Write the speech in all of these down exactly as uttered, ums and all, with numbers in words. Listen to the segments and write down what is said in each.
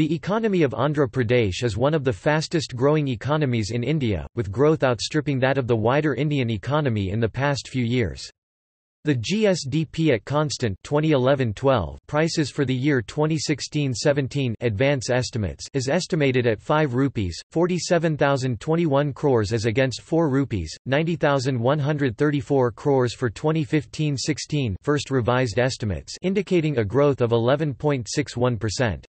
The economy of Andhra Pradesh is one of the fastest growing economies in India, with growth outstripping that of the wider Indian economy in the past few years. The G S D P at constant twenty eleven twelve prices for the year twenty sixteen seventeen advance estimates is estimated at five rupees forty-seven thousand twenty-one crores as against four rupees ninety thousand one hundred thirty-four crores for twenty fifteen sixteen first revised estimates, indicating a growth of eleven point six one percent.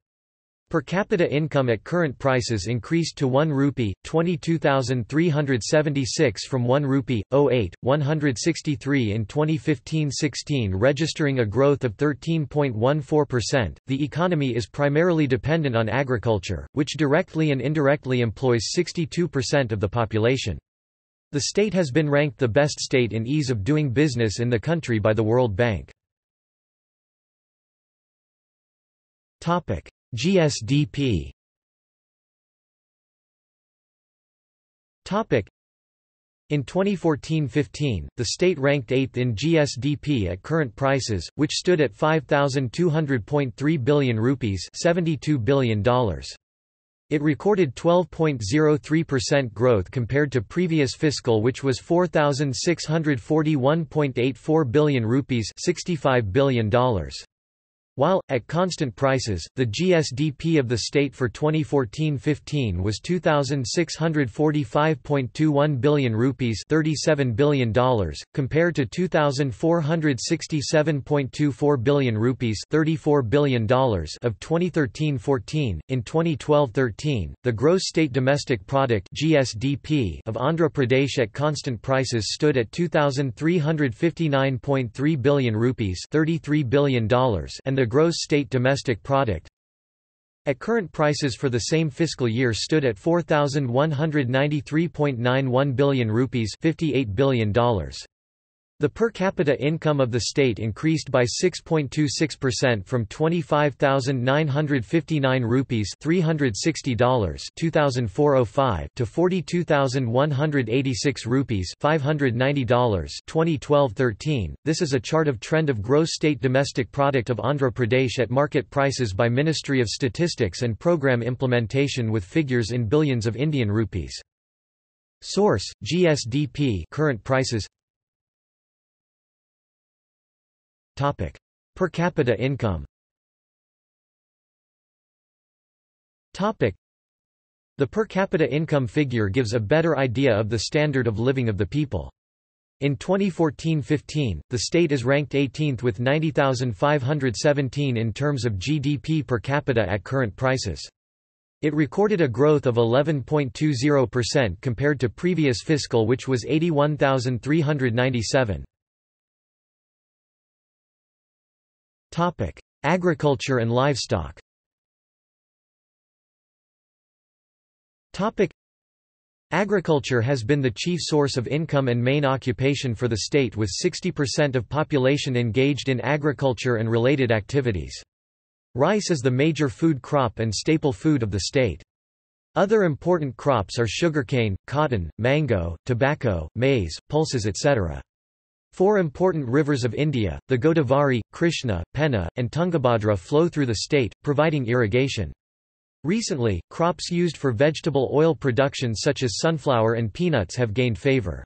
Per capita income at current prices increased to one rupee twenty-two thousand three hundred seventy-six from one rupee oh eight one hundred sixty-three in twenty fifteen sixteen, registering a growth of thirteen point one four percent. The economy is primarily dependent on agriculture, which directly and indirectly employs sixty-two percent of the population. The state has been ranked the best state in ease of doing business in the country by the World Bank. Topic: G S D P. In twenty fourteen fifteen, the state ranked eighth in G S D P at current prices, which stood at five thousand two hundred point three billion rupees, seventy-two billion dollars. It recorded twelve point oh three percent growth compared to previous fiscal, which was four thousand six hundred forty-one point eight four billion rupees, sixty-five billion dollars. While, at constant prices, the G S D P of the state for twenty fourteen fifteen was two thousand six hundred forty-five point two one billion rupees, thirty-seven billion dollars, compared to two thousand four hundred sixty-seven point two four billion rupees, thirty-four billion dollars of twenty thirteen fourteen. In twenty twelve thirteen, the gross state domestic product (G S D P) of Andhra Pradesh at constant prices stood at two thousand three hundred fifty-nine point three billion rupees, thirty-three billion dollars, and the gross state domestic product at current prices for the same fiscal year stood at four thousand one hundred ninety-three point nine one billion rupees, fifty-eight billion dollars. The per capita income of the state increased by six point two six percent from twenty-five thousand nine hundred fifty-nine rupees, three hundred sixty dollars, two thousand four oh five to forty-two thousand one hundred eighty-six rupees, five hundred ninety dollars, twenty twelve thirteen. This is a chart of trend of gross state domestic product of Andhra Pradesh at market prices by Ministry of Statistics and Program Implementation, with figures in billions of Indian rupees. Source: G S D P current prices. Topic: Per capita income. Topic: The per capita income figure gives a better idea of the standard of living of the people. In twenty fourteen fifteen, the state is ranked eighteenth with ninety thousand five hundred seventeen in terms of G D P per capita at current prices. It recorded a growth of eleven point two zero percent compared to previous fiscal, which was eighty-one thousand three hundred ninety-seven. Topic: Agriculture and livestock. Topic: Agriculture has been the chief source of income and main occupation for the state, with sixty percent of population engaged in agriculture and related activities. Rice is the major food crop and staple food of the state. Other important crops are sugarcane, cotton, mango, tobacco, maize, pulses, et cetera. Four important rivers of India, the Godavari, Krishna, Penna, and Tungabhadra, flow through the state, providing irrigation. Recently, crops used for vegetable oil production such as sunflower and peanuts have gained favor.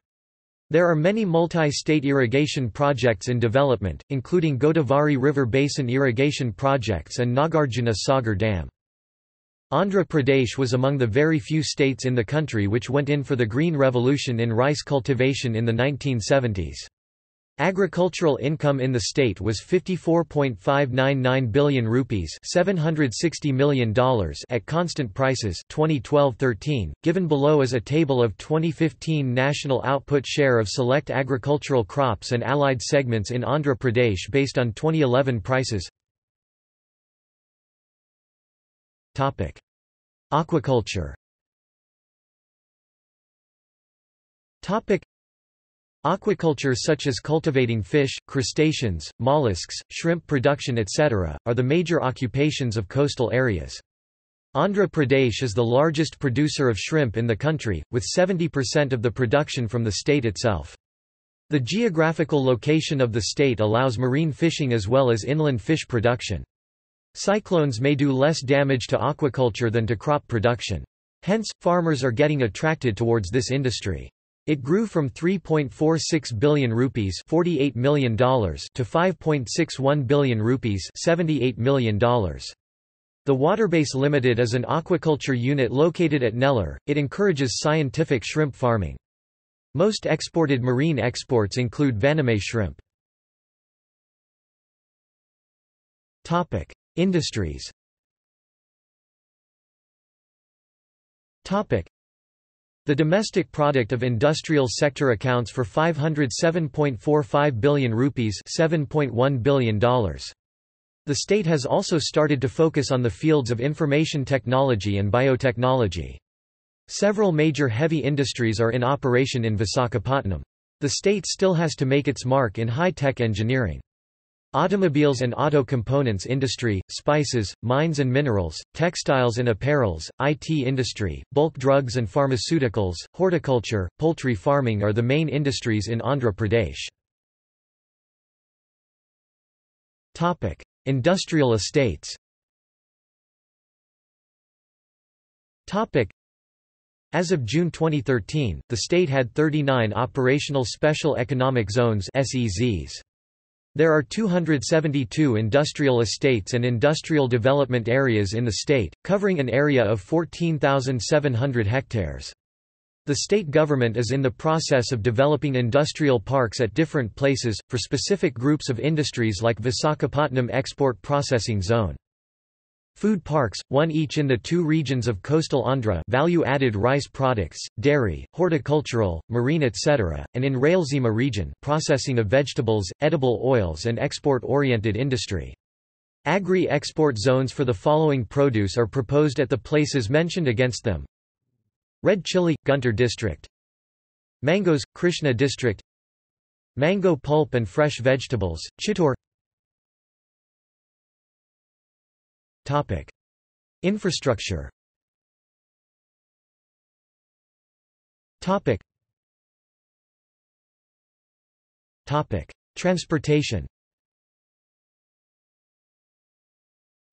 There are many multi-state irrigation projects in development, including Godavari River Basin irrigation projects and Nagarjuna Sagar Dam. Andhra Pradesh was among the very few states in the country which went in for the Green Revolution in rice cultivation in the nineteen seventies. Agricultural income in the state was fifty-four point five nine nine billion rupees, seven hundred sixty million dollars at constant prices twenty twelve thirteen. Given below is a table of twenty fifteen national output share of select agricultural crops and allied segments in Andhra Pradesh based on twenty eleven prices. Topic: Aquaculture. Topic: Aquaculture such as cultivating fish, crustaceans, mollusks, shrimp production et cetera, are the major occupations of coastal areas. Andhra Pradesh is the largest producer of shrimp in the country, with seventy percent of the production from the state itself. The geographical location of the state allows marine fishing as well as inland fish production. Cyclones may do less damage to aquaculture than to crop production. Hence, farmers are getting attracted towards this industry. It grew from three point four six billion rupees forty-eight million dollars to five point six one billion rupees seventy-eight million dollars. The Waterbase Limited is an aquaculture unit located at Neller. It encourages scientific shrimp farming. Most exported marine exports include Vaname shrimp. Topic: Industries. Topic: The domestic product of industrial sector accounts for five hundred seven point four five billion rupees, seven point one billion dollars. The state has also started to focus on the fields of information technology and biotechnology. Several major heavy industries are in operation in Visakhapatnam. The state still has to make its mark in high-tech engineering. Automobiles and auto components industry, spices, mines and minerals, textiles and apparels, I T industry, bulk drugs and pharmaceuticals, horticulture, poultry farming are the main industries in Andhra Pradesh. Topic: Industrial estates. Topic: As of June twenty thirteen, the state had thirty-nine operational special economic zones (S E Zs). There are two hundred seventy-two industrial estates and industrial development areas in the state, covering an area of fourteen thousand seven hundred hectares. The state government is in the process of developing industrial parks at different places, for specific groups of industries like Visakhapatnam Export Processing Zone. Food parks, one each in the two regions of coastal Andhra, value-added rice products, dairy, horticultural, marine et cetera, and in Rayalaseema region, processing of vegetables, edible oils and export-oriented industry. Agri-export zones for the following produce are proposed at the places mentioned against them. Red chili, Guntur District. Mangoes, Krishna District. Mango pulp and fresh vegetables, Chittoor. Topic: Infrastructure. Topic: Transportation.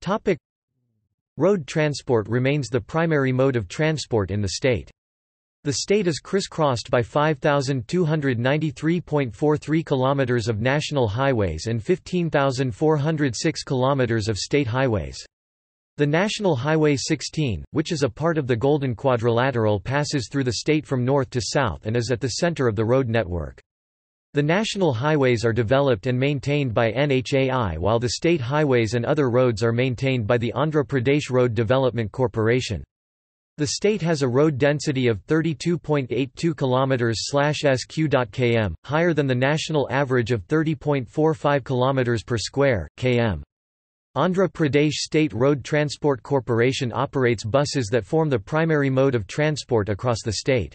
Topic: Road transport remains the primary mode of transport in the state. The state is crisscrossed by five thousand two hundred ninety-three point four three kilometers of national highways and fifteen thousand four hundred six kilometers of state highways. The National Highway sixteen, which is a part of the Golden Quadrilateral, passes through the state from north to south and is at the center of the road network. The national highways are developed and maintained by N H A I, while the state highways and other roads are maintained by the Andhra Pradesh Road Development Corporation. The state has a road density of thirty-two point eight two kilometers per square kilometer, higher than the national average of thirty point four five kilometers per square kilometer. Andhra Pradesh State Road Transport Corporation operates buses that form the primary mode of transport across the state.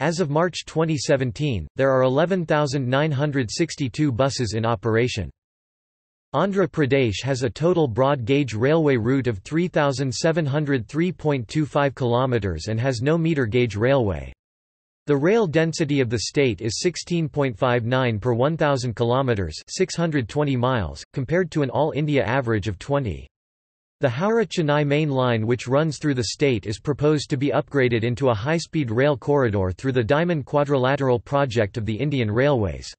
As of March twenty seventeen, there are eleven thousand nine hundred sixty-two buses in operation. Andhra Pradesh has a total broad-gauge railway route of three thousand seven hundred three point two five kilometers and has no meter-gauge railway. The rail density of the state is sixteen point five nine per one thousand kilometers, six hundred twenty miles, compared to an all India average of twenty. The Howrah-Chennai main line, which runs through the state, is proposed to be upgraded into a high-speed rail corridor through the Diamond Quadrilateral Project of the Indian Railways.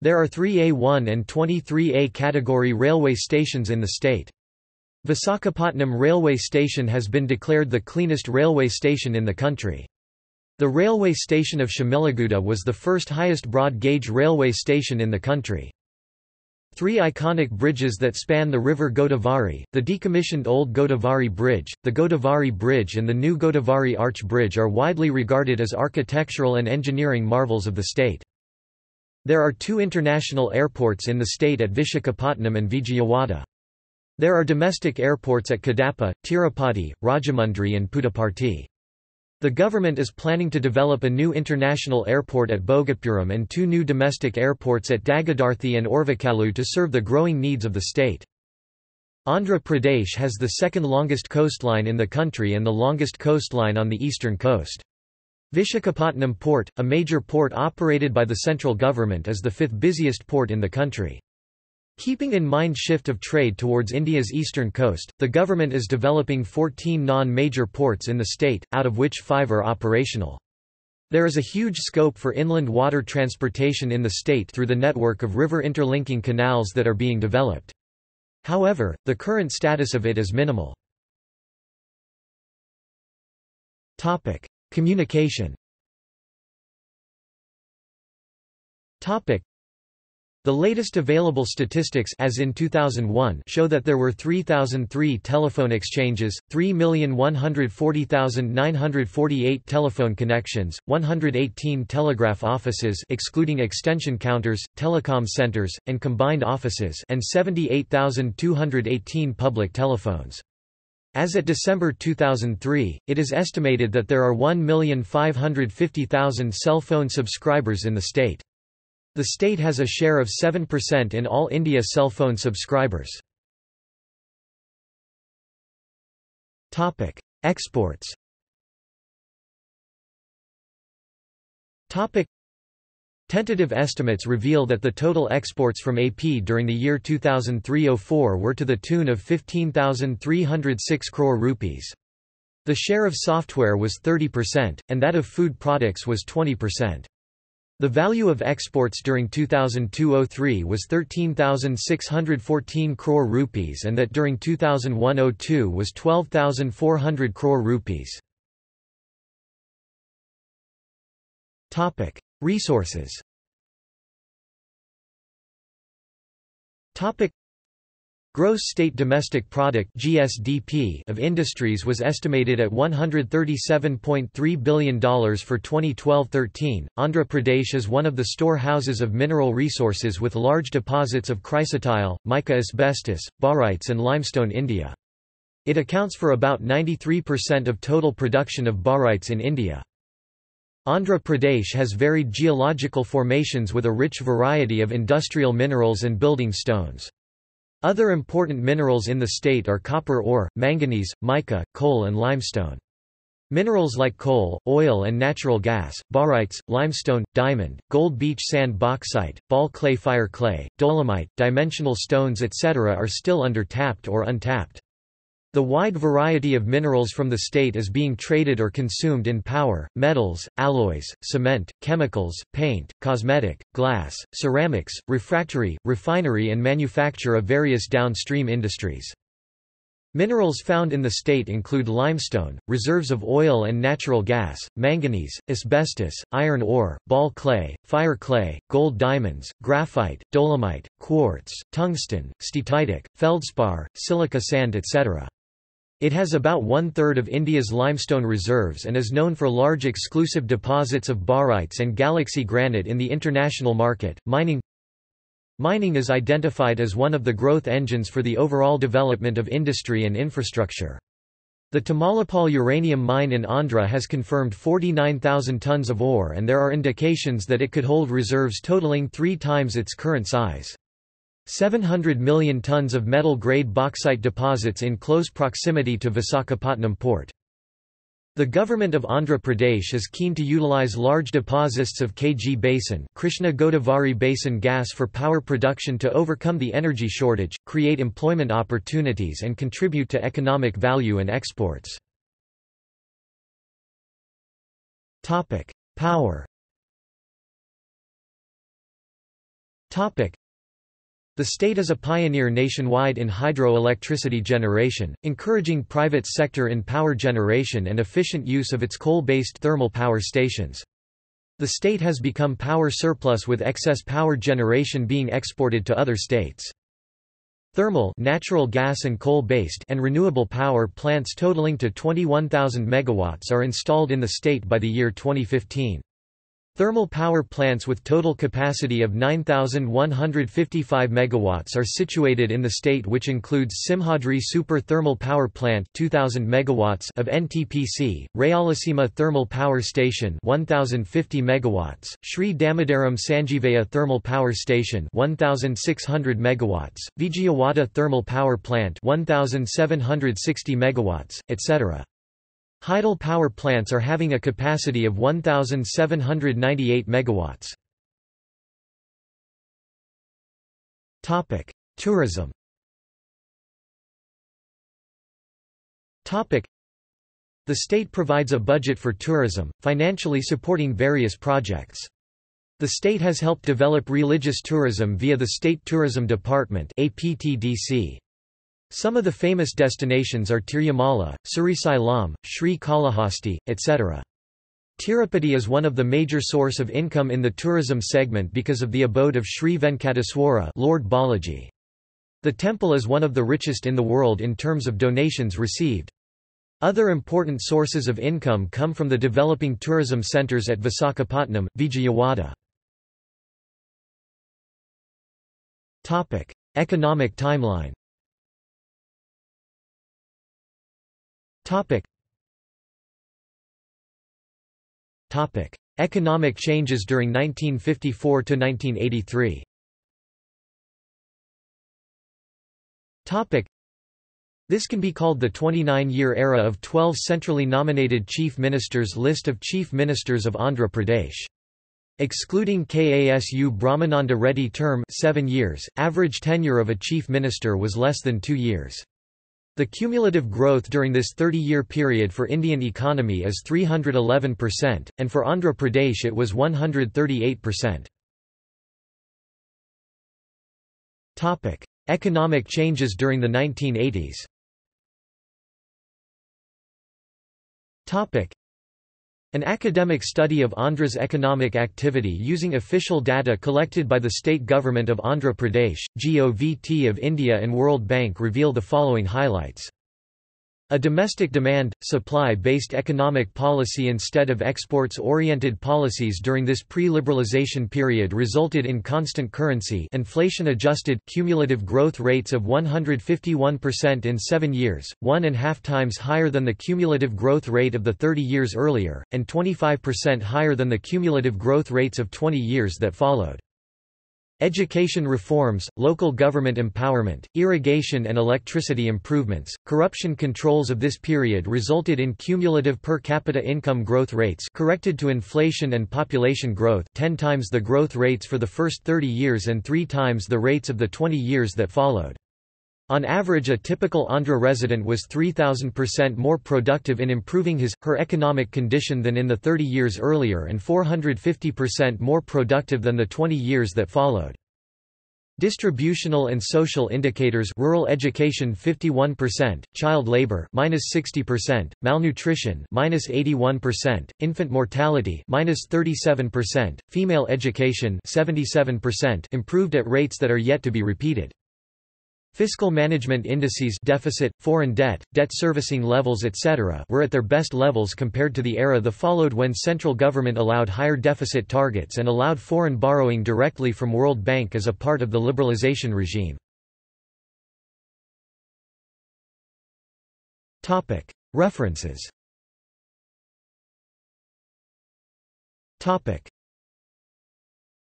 There are three A one and twenty-three A category railway stations in the state. Visakhapatnam railway station has been declared the cleanest railway station in the country. The railway station of Shamilaguda was the first highest broad-gauge railway station in the country. Three iconic bridges that span the river Godavari, the decommissioned Old Godavari Bridge, the Godavari Bridge and the new Godavari Arch Bridge, are widely regarded as architectural and engineering marvels of the state. There are two international airports in the state at Visakhapatnam and Vijayawada. There are domestic airports at Kadapa, Tirupati, Rajamundri and Puttaparthi. The government is planning to develop a new international airport at Bogapuram and two new domestic airports at Dagadarthi and Orvikalu to serve the growing needs of the state. Andhra Pradesh has the second longest coastline in the country and the longest coastline on the eastern coast. Visakhapatnam Port, a major port operated by the central government, is the fifth busiest port in the country. Keeping in mind shift of trade towards India's eastern coast, the government is developing fourteen non-major ports in the state, out of which five are operational. There is a huge scope for inland water transportation in the state through the network of river interlinking canals that are being developed. However, the current status of it is minimal. Topic: Communication. Topic: The latest available statistics as in two thousand one show that there were three thousand three telephone exchanges, three million one hundred forty thousand nine hundred forty-eight telephone connections, one hundred eighteen telegraph offices excluding extension counters, telecom centers, and combined offices, and seventy-eight thousand two hundred eighteen public telephones. As at December two thousand three, it is estimated that there are one million five hundred fifty thousand cell phone subscribers in the state. The state has a share of seven percent in all India cell phone subscribers. Topic: Exports. Topic: Tentative estimates reveal that the total exports from A P during the year two thousand three to oh four were to the tune of fifteen thousand three hundred six crore rupees. The share of software was thirty percent, and that of food products was twenty percent. The value of exports during two thousand two to oh three was thirteen thousand six hundred fourteen crore rupees, and that during two thousand one to oh two was twelve thousand four hundred crore rupees. Topic: Resources. Topic: Gross state domestic product (G S D P) of industries was estimated at one hundred thirty-seven point three billion dollars for twenty twelve to thirteen. Andhra Pradesh is one of the storehouses of mineral resources with large deposits of chrysotile, mica asbestos, barites and limestone India. It accounts for about ninety-three percent of total production of barites in India. Andhra Pradesh has varied geological formations with a rich variety of industrial minerals and building stones. Other important minerals in the state are copper ore, manganese, mica, coal and limestone. Minerals like coal, oil and natural gas, barites, limestone, diamond, gold beach sand bauxite, ball clay fire clay, dolomite, dimensional stones et cetera are still under tapped or untapped. The wide variety of minerals from the state is being traded or consumed in power, metals, alloys, cement, chemicals, paint, cosmetic, glass, ceramics, refractory, refinery and manufacture of various downstream industries. Minerals found in the state include limestone, reserves of oil and natural gas, manganese, asbestos, iron ore, ball clay, fire clay, gold diamonds, graphite, dolomite, quartz, tungsten, stetitic, feldspar, silica sand et cetera. It has about one-third of India's limestone reserves and is known for large exclusive deposits of barites and galaxy granite in the international market. Mining. Mining is identified as one of the growth engines for the overall development of industry and infrastructure. The Tamalapal uranium mine in Andhra has confirmed forty-nine thousand tons of ore, and there are indications that it could hold reserves totaling three times its current size. seven hundred million tons of metal-grade bauxite deposits in close proximity to Visakhapatnam Port. The government of Andhra Pradesh is keen to utilize large deposits of K G Basin, Krishna Godavari Basin gas for power production to overcome the energy shortage, create employment opportunities and contribute to economic value and exports. Topic: Power. Topic: The state is a pioneer nationwide in hydroelectricity generation, encouraging private sector in power generation and efficient use of its coal-based thermal power stations. The state has become power surplus with excess power generation being exported to other states. Thermal, natural gas and coal-based and renewable power plants totaling to twenty-one thousand megawatts are installed in the state by the year twenty fifteen. Thermal power plants with total capacity of nine thousand one hundred fifty-five megawatts are situated in the state, which includes Simhadri Super Thermal Power Plant two thousand megawatts of N T P C, Rayalaseema Thermal Power Station one thousand fifty megawatts, Shri Damodaram Sanjeevaya Thermal Power Station one thousand six hundred megawatts, Vijayawada Thermal Power Plant one thousand seven hundred sixty megawatts, et cetera. Hydel power plants are having a capacity of one thousand seven hundred ninety-eight megawatts. Topic: Tourism. The state provides a budget for tourism, financially supporting various projects. The state has helped develop religious tourism via the State Tourism Department (A P T D C). Some of the famous destinations are Tirumala, Sirisalam, Sri Kalahasti, et cetera. Tirupati is one of the major source of income in the tourism segment because of the abode of Sri Venkateswara, Lord Balaji. The temple is one of the richest in the world in terms of donations received. Other important sources of income come from the developing tourism centers at Visakhapatnam, Vijayawada. Topic: Economic timeline. Topic. Topic: Economic changes during nineteen fifty-four to nineteen eighty-three. Topic: This can be called the twenty-nine year era of twelve centrally nominated chief ministers. List of chief ministers of Andhra Pradesh. Excluding K A S U Brahmananda Reddy term seven years, average tenure of a chief minister was less than two years. The cumulative growth during this thirty year period for Indian economy is three hundred eleven percent, and for Andhra Pradesh it was one hundred thirty-eight percent. Topic: Economic changes during the nineteen eighties. Topic: An academic study of Andhra's economic activity using official data collected by the state government of Andhra Pradesh, G O V T of India and World Bank reveal the following highlights. A domestic demand, supply-based economic policy instead of exports-oriented policies during this pre-liberalization period resulted in constant currency inflation-adjusted cumulative growth rates of one hundred fifty-one percent in seven years, one and a half times higher than the cumulative growth rate of the thirty years earlier, and twenty-five percent higher than the cumulative growth rates of twenty years that followed. Education reforms, local government empowerment, irrigation and electricity improvements, corruption controls of this period resulted in cumulative per capita income growth rates corrected to inflation and population growth ten times the growth rates for the first thirty years and three times the rates of the twenty years that followed. On average, a typical Andhra resident was three thousand percent more productive in improving his, her economic condition than in the thirty years earlier and four hundred fifty percent more productive than the twenty years that followed. Distributional and social indicators: rural education fifty-one percent, child labor minus sixty percent, malnutrition minus eighty-one percent, infant mortality minus thirty-seven percent, female education seventy-seven percent, improved at rates that are yet to be repeated. Fiscal management indices deficit, foreign debt, debt servicing levels et cetera were at their best levels compared to the era that followed when central government allowed higher deficit targets and allowed foreign borrowing directly from World Bank as a part of the liberalization regime. References.